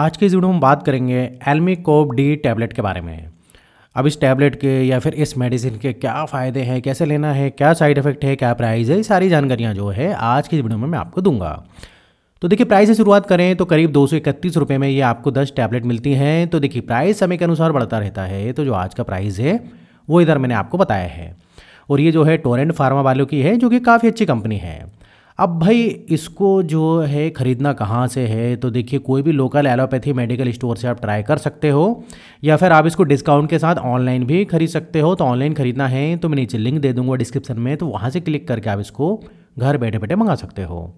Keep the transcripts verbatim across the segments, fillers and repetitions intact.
आज के इस वीडियो में बात करेंगे एल्मेकोब डी टैबलेट के बारे में। अब इस टैबलेट के या फिर इस मेडिसिन के क्या फ़ायदे हैं, कैसे लेना है, क्या साइड इफ़ेक्ट है, क्या प्राइस है, ये सारी जानकारियाँ जो है आज की इस वीडियो में मैं आपको दूंगा। तो देखिए, प्राइस से शुरुआत करें तो करीब दो सौ इकतीस रुपये में ये आपको दस टैबलेट मिलती हैं। तो देखिए, प्राइस समय के अनुसार बढ़ता रहता है। तो जो आज का प्राइस है वो इधर मैंने आपको बताया है, और ये जो है टोरेंट फार्मा वालों की है, जो कि काफ़ी अच्छी कंपनी है। अब भाई इसको जो है ख़रीदना कहाँ से है, तो देखिए कोई भी लोकल एलोपैथी मेडिकल स्टोर से आप ट्राई कर सकते हो, या फिर आप इसको डिस्काउंट के साथ ऑनलाइन भी खरीद सकते हो। तो ऑनलाइन ख़रीदना है तो मैं नीचे लिंक दे दूंगा डिस्क्रिप्शन में, तो वहाँ से क्लिक करके आप इसको घर बैठे बैठे मंगा सकते हो।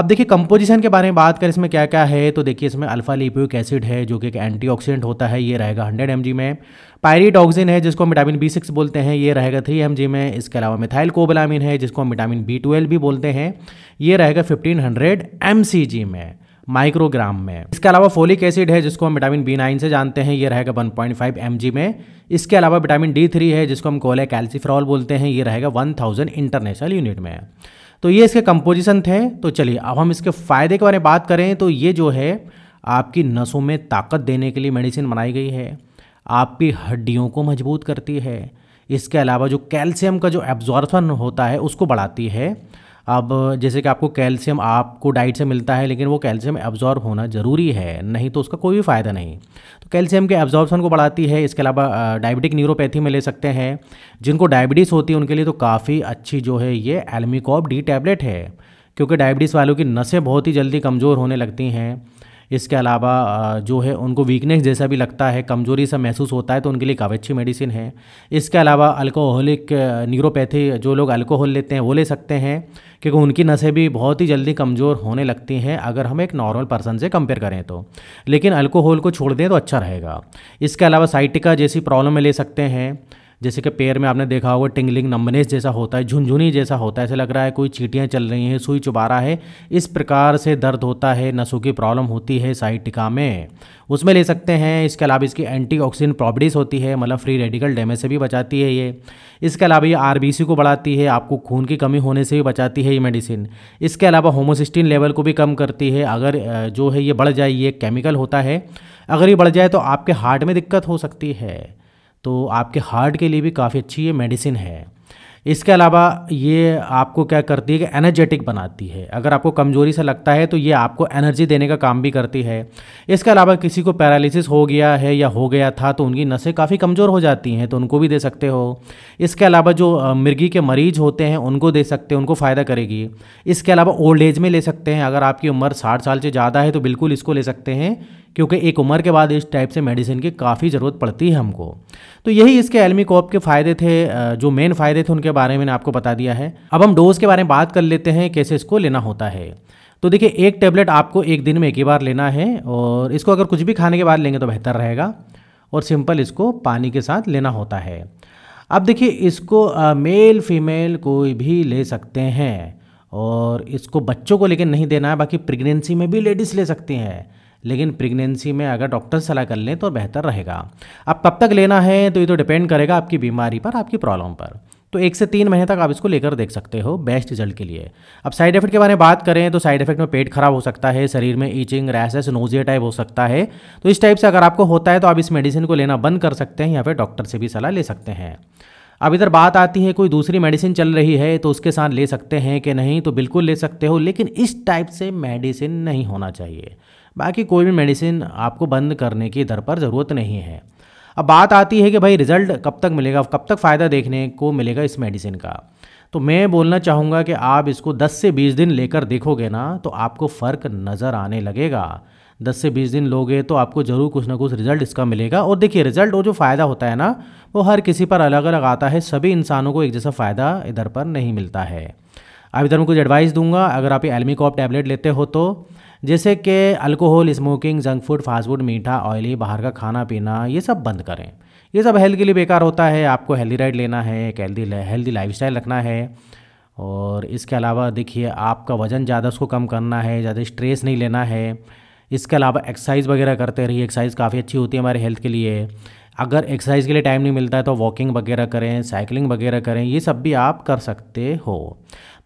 अब देखिए कंपोजिशन के बारे में बात करें, इसमें क्या क्या है, तो देखिए इसमें अल्फा लिपोइक एसिड है जो कि एक एंटीऑक्सीडेंट होता है, ये रहेगा हंड्रेड एम जी में। पायरीडॉक्सिन है जिसको हम विटामिन बी सिक्स बोलते हैं, ये रहेगा थ्री एम जी में। इसके अलावा मेथाइलकोबलामिन है जिसको हम विटामिन बी ट्वेल्व भी बोलते हैं, ये रहेगा fifteen hundred M C G में, माइक्रोग्राम में। इसके अलावा फोलिक एसिड है जिसको हम विटामिन बी नाइन से जानते हैं, ये रहेगा one point five M G में। इसके अलावा विटामिन डी थ्री है जिसको हम कोलेकैल्सिफेरॉल बोलते हैं, ये रहेगा वन थाउजेंड इंटरनेशनल यूनिट में। तो ये इसके कंपोजिशन थे। तो चलिए अब हम इसके फ़ायदे के बारे में बात करें, तो ये जो है आपकी नसों में ताकत देने के लिए मेडिसिन बनाई गई है, आपकी हड्डियों को मजबूत करती है, इसके अलावा जो कैल्शियम का जो एब्जॉर्प्शन होता है उसको बढ़ाती है। अब जैसे कि आपको कैल्शियम आपको डाइट से मिलता है, लेकिन वो कैल्शियम एब्जॉर्ब होना ज़रूरी है, नहीं तो उसका कोई भी फ़ायदा नहीं। तो कैल्शियम के एब्जॉर्प्शन को बढ़ाती है। इसके अलावा डायबिटिक न्यूरोपैथी में ले सकते हैं, जिनको डायबिटीज़ होती है उनके लिए तो काफ़ी अच्छी जो है ये एल्मेकोब डी टैबलेट है, क्योंकि डायबिटीज़ वालों की नसें बहुत ही जल्दी कमज़ोर होने लगती हैं। इसके अलावा जो है उनको वीकनेस जैसा भी लगता है, कमज़ोरी सा महसूस होता है, तो उनके लिए काफ़ी अच्छी मेडिसिन है। इसके अलावा अल्कोहलिक न्यूरोपैथी, जो लोग अल्कोहल लेते हैं वो ले सकते हैं, क्योंकि उनकी नसें भी बहुत ही जल्दी कमज़ोर होने लगती हैं अगर हम एक नॉर्मल पर्सन से कंपेयर करें तो, लेकिन अल्कोहल को छोड़ दें तो अच्छा रहेगा। इसके अलावा साइटिका जैसी प्रॉब्लम में ले सकते हैं, जैसे कि पैर में आपने देखा होगा टिंगलिंग नंबनेस जैसा होता है, झुनझुनी जैसा होता है, ऐसा लग रहा है कोई चींटियाँ चल रही हैं, सुई चुभा रहा है, इस प्रकार से दर्द होता है, नसों की प्रॉब्लम होती है साइटिका में, उसमें ले सकते हैं। इसके अलावा इसकी एंटीऑक्सीडेंट प्रॉपर्टीज़ होती है, मतलब फ्री रेडिकल डैमेज से भी बचाती है ये। इसके अलावा ये आरबीसी को बढ़ाती है, आपको खून की कमी होने से भी बचाती है ये मेडिसिन। इसके अलावा होमोसिस्टीन लेवल को भी कम करती है, अगर जो है ये बढ़ जाए, ये केमिकल होता है, अगर ये बढ़ जाए तो आपके हार्ट में दिक्कत हो सकती है, तो आपके हार्ट के लिए भी काफ़ी अच्छी ये मेडिसिन है। इसके अलावा ये आपको क्या करती है कि एनर्जेटिक बनाती है, अगर आपको कमज़ोरी सा लगता है तो ये आपको एनर्जी देने का काम भी करती है। इसके अलावा किसी को पैरालिसिस हो गया है या हो गया था तो उनकी नसें काफ़ी कमज़ोर हो जाती हैं, तो उनको भी दे सकते हो। इसके अलावा जो मिर्गी के मरीज होते हैं उनको दे सकते हैं, उनको फ़ायदा करेगी। इसके अलावा ओल्ड एज में ले सकते हैं, अगर आपकी उम्र साठ साल से ज़्यादा है तो बिल्कुल इसको ले सकते हैं, क्योंकि एक उम्र के बाद इस टाइप से मेडिसिन की काफ़ी ज़रूरत पड़ती है हमको। तो यही इसके एल्मेकोब के फ़ायदे थे, जो मेन फ़ायदे थे उनके बारे में मैंने आपको बता दिया है। अब हम डोज के बारे में बात कर लेते हैं, कैसे इसको लेना होता है। तो देखिए, एक टैबलेट आपको एक दिन में एक ही बार लेना है, और इसको अगर कुछ भी खाने के बाद लेंगे तो बेहतर रहेगा, और सिंपल इसको पानी के साथ लेना होता है। अब देखिए, इसको मेल फीमेल कोई भी ले सकते हैं, और इसको बच्चों को लेकर नहीं देना है। बाकी प्रेगनेंसी में भी लेडीज़ ले सकती हैं, लेकिन प्रेगनेंसी में अगर डॉक्टर सलाह कर लें तो बेहतर रहेगा। अब कब तक लेना है तो ये तो डिपेंड करेगा आपकी बीमारी पर, आपकी प्रॉब्लम पर। तो एक से तीन महीने तक आप इसको लेकर देख सकते हो बेस्ट रिजल्ट के लिए। अब साइड इफेक्ट के बारे में बात करें तो साइड इफेक्ट में पेट खराब हो सकता है, शरीर में ईचिंग, रैशेस, नोजिया टाइप हो सकता है। तो इस टाइप से अगर आपको होता है तो आप इस मेडिसिन को लेना बंद कर सकते हैं, या फिर डॉक्टर से भी सलाह ले सकते हैं। अब इधर बात आती है कोई दूसरी मेडिसिन चल रही है तो उसके साथ ले सकते हैं कि नहीं, तो बिल्कुल ले सकते हो, लेकिन इस टाइप से मेडिसिन नहीं होना चाहिए। बाकी कोई भी मेडिसिन आपको बंद करने की दर पर ज़रूरत नहीं है। अब बात आती है कि भाई रिज़ल्ट कब तक मिलेगा, कब तक फ़ायदा देखने को मिलेगा इस मेडिसिन का। तो मैं बोलना चाहूँगा कि आप इसको दस से बीस दिन लेकर देखोगे ना तो आपको फ़र्क नज़र आने लगेगा। दस से बीस दिन लोगे तो आपको ज़रूर कुछ ना कुछ रिज़ल्ट इसका मिलेगा। और देखिए, रिज़ल्ट वो जो फ़ायदा होता है ना वो हर किसी पर अलग अलग आता है, सभी इंसानों को एक जैसा फ़ायदा इधर पर नहीं मिलता है। अब इधर मैं कुछ एडवाइस दूंगा अगर आप ये एल्मेकोब टैबलेट लेते हो तो, जैसे कि alcohol, smoking, junk food, fast food, मीठा, ऑयली, बाहर का खाना पीना, ये सब बंद करें। ये सब हेल्थ के लिए बेकार होता है। आपको हेल्दी डाइट लेना है, एक हेल्दी हेल्दी लाइफस्टाइल रखना है, और इसके अलावा देखिए आपका वज़न ज़्यादा उसको कम करना है, ज़्यादा स्ट्रेस नहीं लेना है। इसके अलावा एक्सरसाइज वगैरह करते रहिए, एक्सरसाइज काफ़ी अच्छी होती है हमारे हेल्थ के लिए। अगर एक्सरसाइज के लिए टाइम नहीं मिलता है तो वॉकिंग वगैरह करें, साइकिलिंग वगैरह करें, ये सब भी आप कर सकते हो।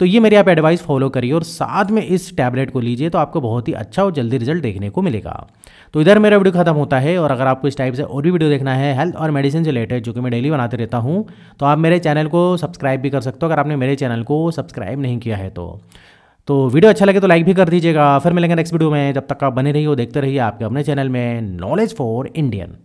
तो ये मेरी आप एडवाइस फॉलो करिए और साथ में इस टैबलेट को लीजिए तो आपको बहुत ही अच्छा और जल्दी रिजल्ट देखने को मिलेगा। तो इधर मेरा वीडियो खत्म होता है और अगर आपको इस टाइप से और भी वीडियो देखना है हेल्थ और मेडिसिन से रिलेटेड, जो कि मैं डेली बनाते रहता हूँ, तो आप मेरे चैनल को सब्सक्राइब भी कर सकते हो अगर आपने मेरे चैनल को सब्सक्राइब नहीं किया है तो। तो वीडियो अच्छा लगे तो लाइक भी कर दीजिएगा। फिर मिलेंगे नेक्स्ट वीडियो में, जब तक आप बने रहिए, देखते रहिए आपके अपने चैनल में नॉलेज फॉर इंडियन।